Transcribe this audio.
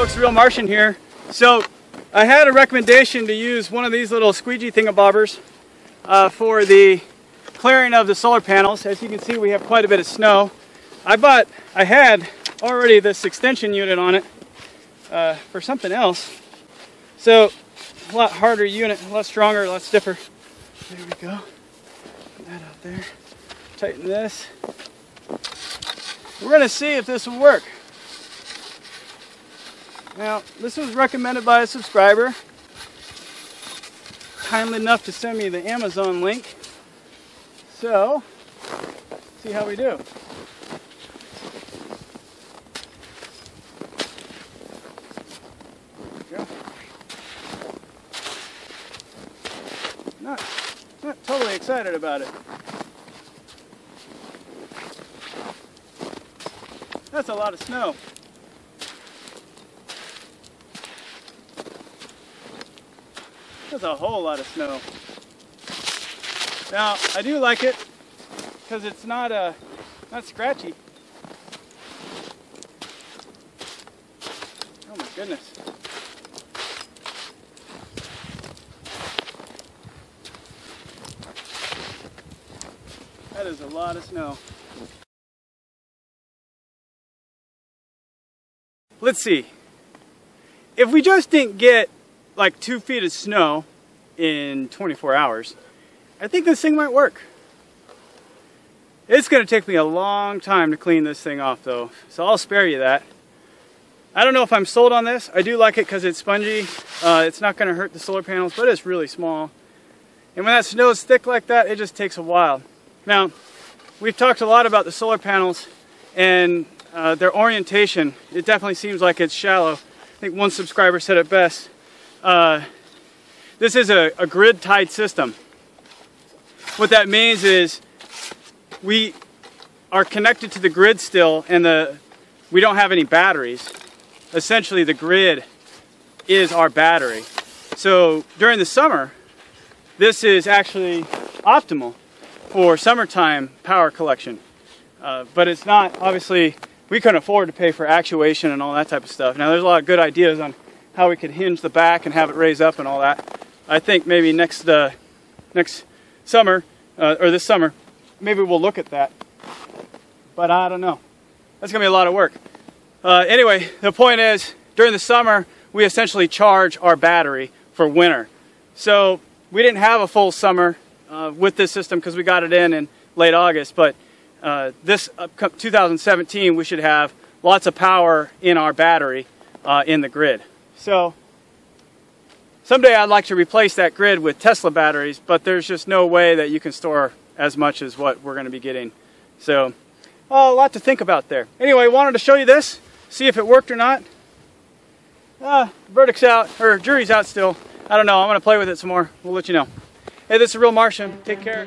folks, Real Martian here. So I had a recommendation to use one of these little squeegee thingamabobbers for the clearing of the solar panels. As you can see, we have quite a bit of snow. I had already this extension unit on it for something else. So a lot harder unit, a lot stronger, a lot stiffer. There we go. Put that out there. Tighten this. We're gonna see if this will work. Now, this was recommended by a subscriber, kindly enough to send me the Amazon link. So, see how we do. There we go. Not totally excited about it. That's a lot of snow. That's a whole lot of snow. Now, I do like it because it's not scratchy. Oh my goodness. That is a lot of snow. Let's see. If we just didn't get like 2 feet of snow in 24 hours, I think this thing might work. It's going to take me a long time to clean this thing off though, so I'll spare you that. I don't know if I'm sold on this. I do like it because it's spongy. It's not going to hurt the solar panels, but it's really small. And when that snow is thick like that, it just takes a while. Now, we've talked a lot about the solar panels and their orientation. It definitely seems like it's shallow. I think one subscriber said it best. This is a grid tied system. What that means is we are connected to the grid still, and we don't have any batteries. Essentially, the grid is our battery. So during the summer, this is actually optimal for summertime power collection. But it's not, obviously, we couldn't afford to pay for actuation and all that type of stuff. Now, there's a lot of good ideas on how we could hinge the back and have it raise up and all that. I think maybe next summer, or this summer, maybe we'll look at that. But I don't know. That's going to be a lot of work. Anyway, the point is, during the summer, we essentially charge our battery for winter. So we didn't have a full summer with this system because we got it in late August, but this 2017 we should have lots of power in our battery in the grid. So someday I'd like to replace that grid with Tesla batteries, but there's just no way that you can store as much as what we're going to be getting. So a lot to think about there. Anyway, wanted to show you this, see if it worked or not. Verdict's out, or jury's out still. I don't know. I'm going to play with it some more. We'll let you know. Hey, this is Real Martian. Take care.